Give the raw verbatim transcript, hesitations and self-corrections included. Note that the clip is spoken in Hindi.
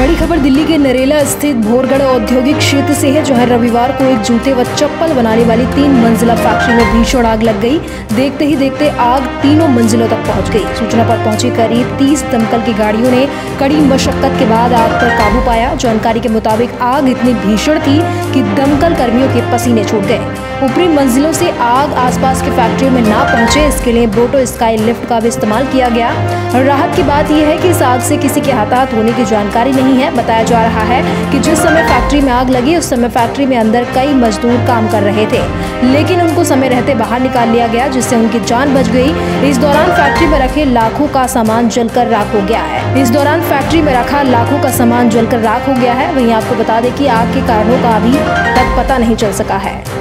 बड़ी खबर दिल्ली के नरेला स्थित भोरगढ़ औद्योगिक क्षेत्र से है, जहां रविवार को एक जूते व चप्पल बनाने वाली तीन मंजिला फैक्ट्री में भीषण आग लग गई। देखते ही देखते आग तीनों मंजिलों तक पहुंच गई। सूचना पर पहुंची करीब तीस दमकल की गाड़ियों ने कड़ी मशक्कत के बाद आग पर काबू पाया। जानकारी के मुताबिक आग इतनी भीषण थी कि दमकल कर्मियों के पसीने छूट गए। ऊपरी मंजिलों से आग आसपास के फैक्ट्रियों में ना पहुंचे, इसके लिए बोटो स्काई लिफ्ट का भी इस्तेमाल किया गया। और राहत की बात यह है कि इस आग से किसी के हताहत होने की जानकारी नहीं है। बताया जा रहा है कि जिस समय फैक्ट्री में आग लगी उस समय फैक्ट्री में अंदर कई मजदूर काम कर रहे थे, लेकिन उनको समय रहते बाहर निकाल लिया गया, जिससे उनकी जान बच गई। इस दौरान फैक्ट्री में रखे लाखों का सामान जलकर राख हो गया है। इस दौरान फैक्ट्री में रखा लाखों का सामान जलकर राख हो गया है। वहीं आपको बता दें कि आग के कारणों का अभी तक पता नहीं चल सका है।